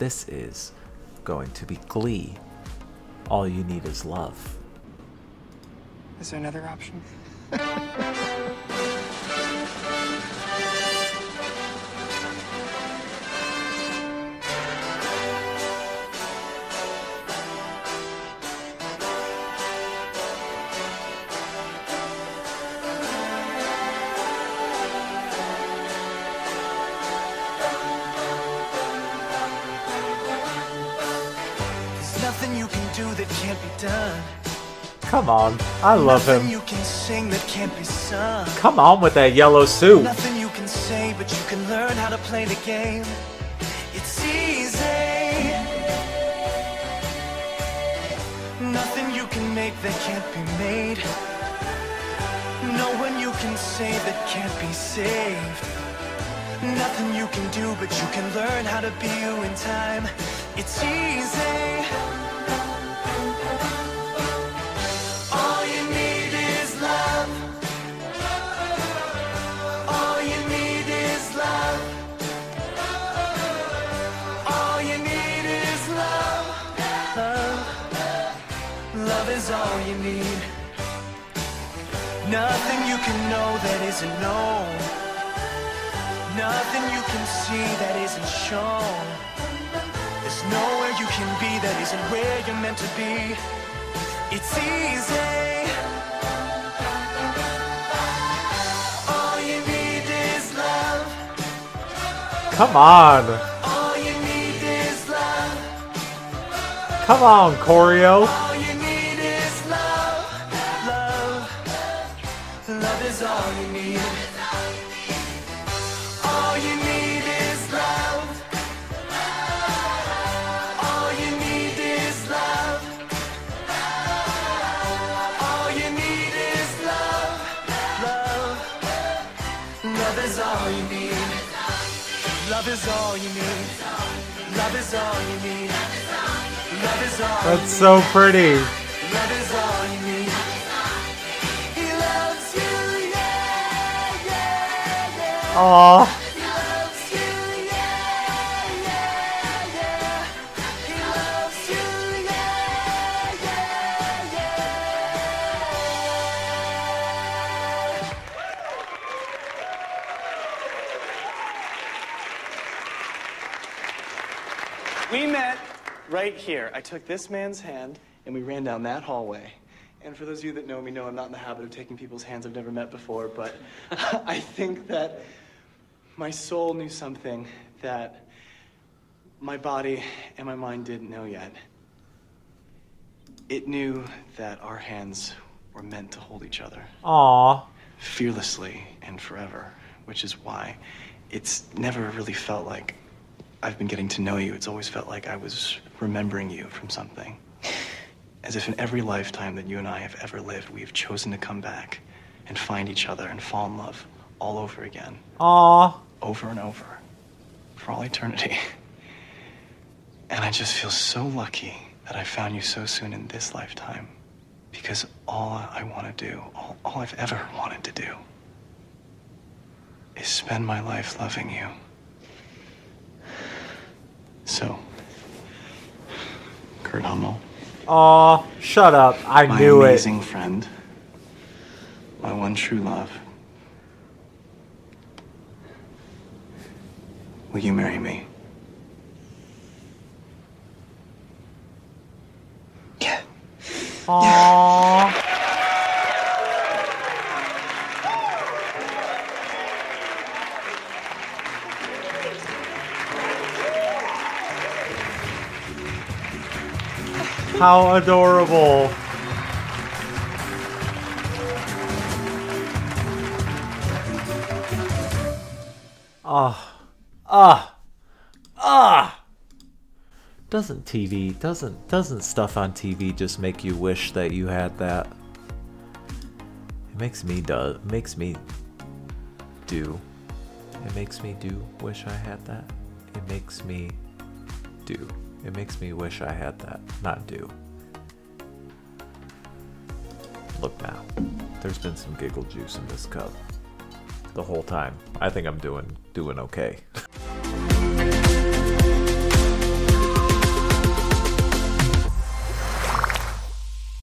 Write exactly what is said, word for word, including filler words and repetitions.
This is going to be Glee. All you need is love. Is there another option? Nothing you can do that can't be done. Come on, I love him. Nothing you can sing that can't be sung. Come on with that yellow suit. Nothing you can say, but you can learn how to play the game. It's easy. Nothing you can make that can't be made. No one you can save that can't be saved. Nothing you can do, but you can learn how to be you in time. It's easy. All you need, nothing you can know that isn't known, nothing you can see that isn't shown, there's nowhere you can be that isn't where you're meant to be. It's easy. All you need is love. Come on. All you need is love. Come on, choreo. Love is all you need. All you need is love. All you need is love. All you need is love. Love. Love is all you need. Love is all you need. Love is all you need. Love is all. That's so pretty. Love is all you need. Aww. He loves you, yeah, yeah, yeah. He loves you, yeah, yeah, yeah. We met right here. I took this man's hand and we ran down that hallway. And for those of you that know me, know I'm not in the habit of taking people's hands I've never met before, but I think that my soul knew something that my body and my mind didn't know yet. It knew that our hands were meant to hold each other. Aww. Fearlessly and forever, which is why it's never really felt like I've been getting to know you. It's always felt like I was remembering you from something. As if in every lifetime that you and I have ever lived, we've chosen to come back and find each other and fall in love all over again. Aww. Over and over. For all eternity. And I just feel so lucky that I found you so soon in this lifetime. Because all I want to do, all, all I've ever wanted to do, is spend my life loving you. So, Kurt Hummel. Aw, shut up. I my knew it. My amazing friend. My one true love. Will you marry me? Yeah. Aww. How adorable. Ah, ah, ah. Doesn't T V, doesn't, doesn't stuff on T V just make you wish that you had that? It makes me do, makes me do. It makes me do wish I had that. It makes me do. It makes me wish I had that, not do. Look now, there's been some giggle juice in this cup the whole time. I think I'm doing, doing okay.